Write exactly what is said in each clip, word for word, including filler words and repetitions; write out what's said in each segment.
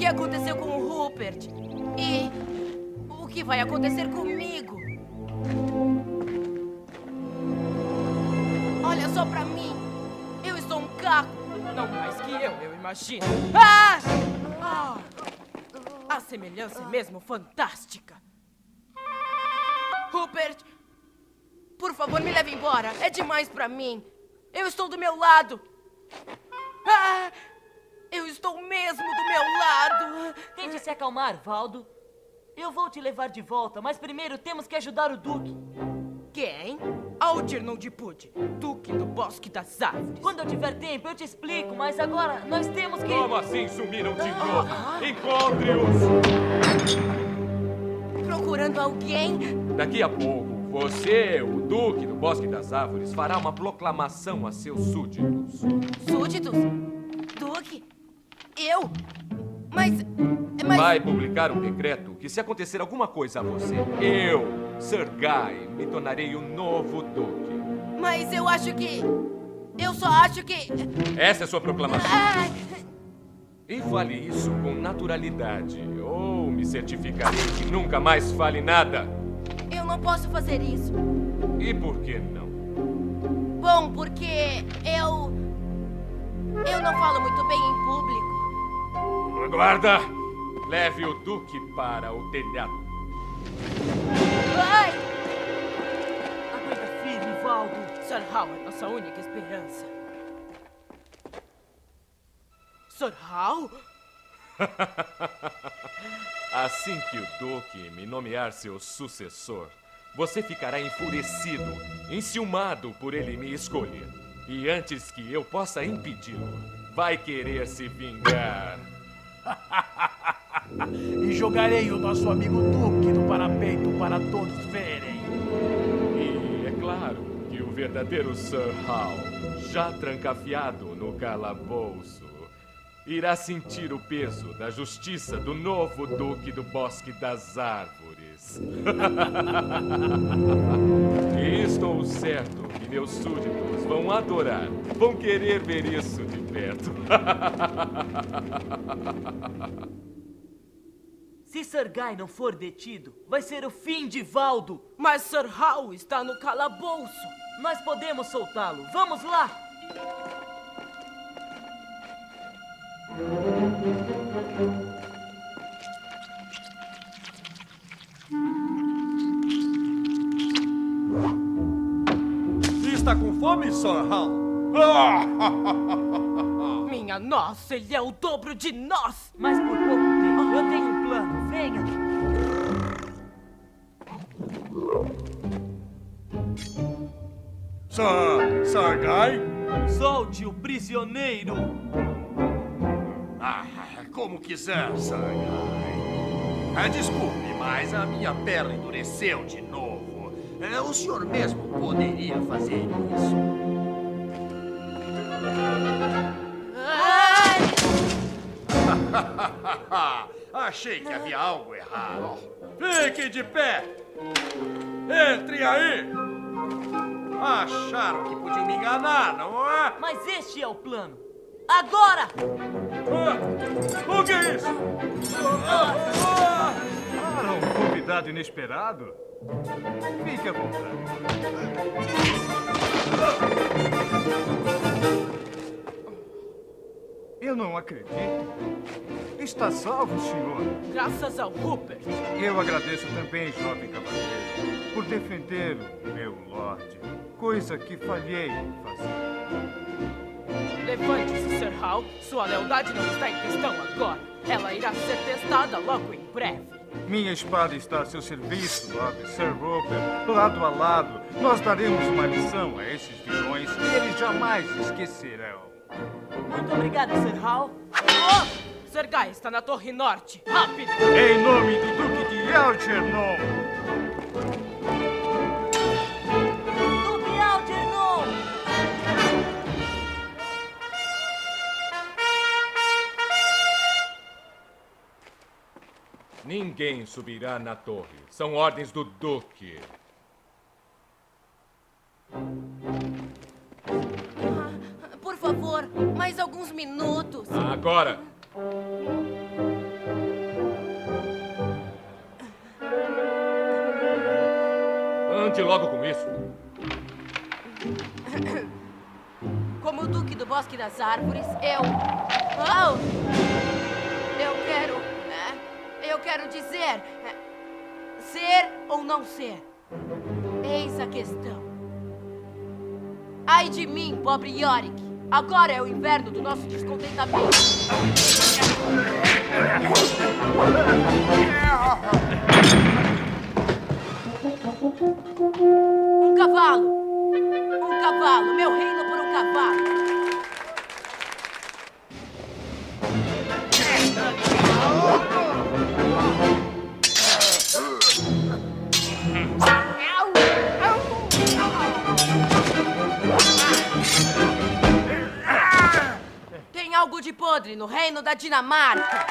que aconteceu com o Rupert e o que vai acontecer comigo. Olha só pra mim. Eu estou um caco. Não mais que eu, eu imagino. Ah! Ah! A semelhança é mesmo fantástica. Rupert, por favor, me leve embora. É demais pra mim. Eu estou do meu lado. Ah! Eu estou mesmo do meu lado. Tente se acalmar, Valdo. Eu vou te levar de volta, mas primeiro temos que ajudar o Duque. Quem? Altir Noldipudi, Duque do Bosque das Árvores. Quando eu tiver tempo, eu te explico, mas agora nós temos que... Como assim sumiram de novo? Encontre-os! Procurando alguém? Daqui a pouco, você, o Duque do Bosque das Árvores, fará uma proclamação a seus súditos. Súditos? Duque? Eu? Mas, mas... Vai publicar um decreto que, se acontecer alguma coisa a você, eu, Sir Guy, me tornarei o novo Duque. Mas eu acho que... Eu só acho que... Essa é a sua proclamação. Ah. E fale isso com naturalidade, ou me certificarei que nunca mais fale nada. Eu não posso fazer isso. E por que não? Bom, porque eu... Eu não falo muito bem em público. Guarda! Leve o Duque para o telhado. Vai! Aguenta firme, Valdo. Sir Hal é nossa única esperança. Sir Hal? Assim que o Duque me nomear seu sucessor, você ficará enfurecido, enciumado por ele me escolher. E antes que eu possa impedi-lo, vai querer se vingar. E jogarei o nosso amigo Duque no parapeito para todos verem. E é claro que o verdadeiro Sir Hal, já trancafiado no calabouço, irá sentir o peso da justiça do novo Duque do Bosque das Árvores. E estou certo que meus súditos vão adorar, vão querer ver isso de perto. Se Sir Guy não for detido, vai ser o fim de Valdo. Mas Sir Hal está no calabouço. Nós podemos soltá-lo. Vamos lá! Está com fome, Sir Hal? Minha nossa, ele é o dobro de nós! Mas por pouco tempo, eu tenho um plano. Venha! Sir... Sergai? Solte o prisioneiro! Ah, como quiser, Sergai. Ah, desculpe, mas a minha perna endureceu de novo. Ah, o senhor mesmo poderia fazer isso. Achei que havia algo errado. Fique de pé! Entre aí! Acharam que podiam me enganar, não é? Mas este é o plano. Agora! Ah, o que é isso? Ah, ah, ah, um convidado inesperado? Fique à vontade. Eu não acredito. Está salvo, senhor. Graças ao Rupert. Eu agradeço também, jovem cavaleiro, por defender o meu lorde. Coisa que falhei em fazer. Levante-se, Sir Hal. Sua lealdade não está em questão agora. Ela irá ser testada logo em breve. Minha espada está a seu serviço, Lord Sir Rupert. Lado a lado, nós daremos uma lição a esses vilões que eles jamais esquecerão. Muito obrigado, Sir Hal. Oh! Sir Guy está na Torre Norte. Rápido! Em nome do Duque de Algernon! Duque de Algernon! Ninguém subirá na torre. São ordens do Duque. Por favor, mais alguns minutos. Agora! Cante logo com isso. Como o Duque do Bosque das Árvores, eu... Oh! Eu quero... Eu quero dizer... Ser ou não ser? Eis a questão. Ai de mim, pobre Yorick. Agora é o inverno do nosso descontentamento. Um cavalo! Um cavalo! Meu reino por um cavalo! Tem algo de podre no reino da Dinamarca.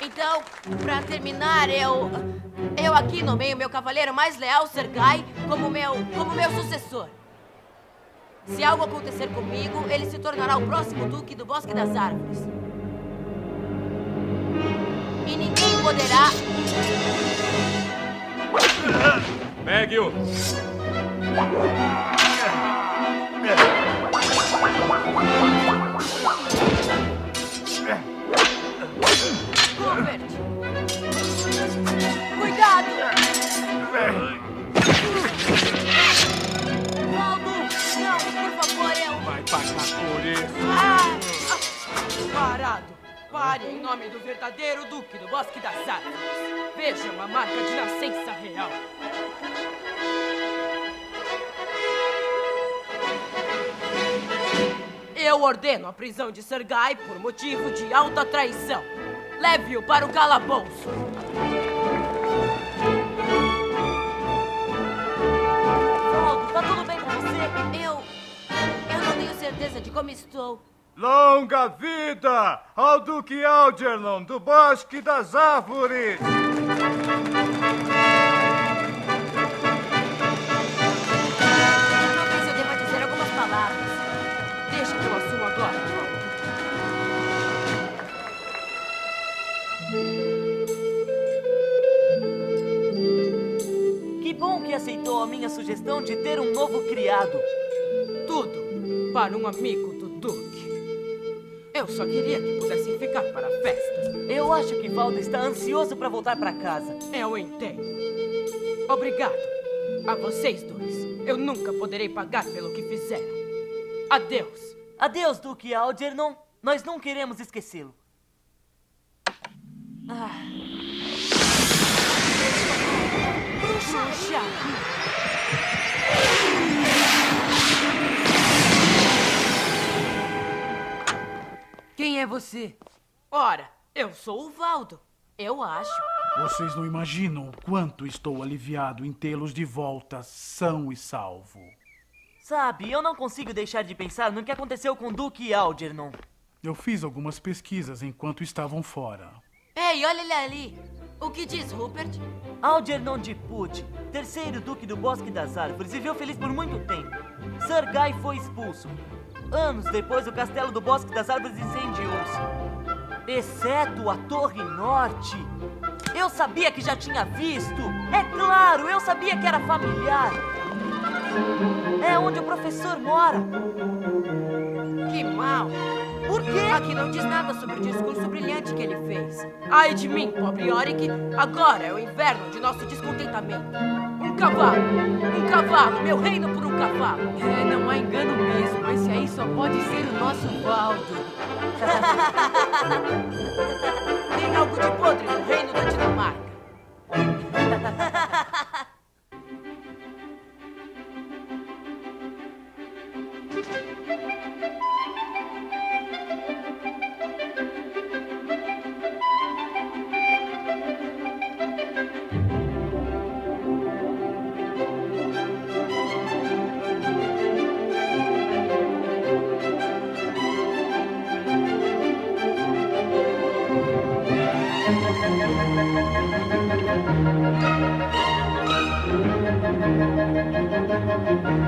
Então, pra terminar, eu... Eu aqui nomeio meu cavaleiro mais leal, Sir Guy, como meu, como meu sucessor. Se algo acontecer comigo, ele se tornará o próximo Duque do Bosque das Árvores. E ninguém poderá... Pegue-o! Rupert! Cuidado! Valdo! Não, por favor, eu... Vai pagar por isso! Parado! Pare em nome do verdadeiro Duque do Bosque das Árvores. Veja uma marca de nascença real. Eu ordeno a prisão de Sergai por motivo de alta traição. Leve-o para o calabouço. Paulo, tá tudo bem com você? Eu... Eu não tenho certeza de como estou. Longa vida ao Duque Algernon do Bosque das Árvores! Talvez eu deva dizer algumas palavras. Deixa que eu assuma agora, Paulo. Que bom que aceitou a minha sugestão de ter um novo criado. Tudo para um amigo do Duque. Eu só queria que pudessem ficar para a festa. Eu acho que Valdo está ansioso para voltar para casa. Eu entendo. Obrigado. A vocês dois. Eu nunca poderei pagar pelo que fizeram. Adeus. Adeus, Duque Algernon. Nós não queremos esquecê-lo. Ah. Puxa vida. Quem é você? Ora, eu sou o Valdo, eu acho. Vocês não imaginam o quanto estou aliviado em tê-los de volta são e salvo. Sabe, eu não consigo deixar de pensar no que aconteceu com Duque Algernon. Eu fiz algumas pesquisas enquanto estavam fora. Ei, olha ele ali. O que diz, Rupert? Algernon de Put, terceiro Duque do Bosque das Árvores, viveu feliz por muito tempo. Sir Guy foi expulso. Anos depois, o Castelo do Bosque das Árvores incendiou-se. Exceto a Torre Norte. Eu sabia que já tinha visto. É claro, eu sabia que era familiar. É onde o professor mora. Que mal. Por quê? Aqui não diz nada sobre o discurso brilhante que ele fez. Ai de mim, pobre Yorick. Agora é o inverno de nosso descontentamento. Um cavalo. Um cavalo. Meu reino por um cavalo. É, não há engano mesmo. Esse aí só pode ser o nosso Valdo. Tem algo de podre no reino da Dinamarca. Thank you.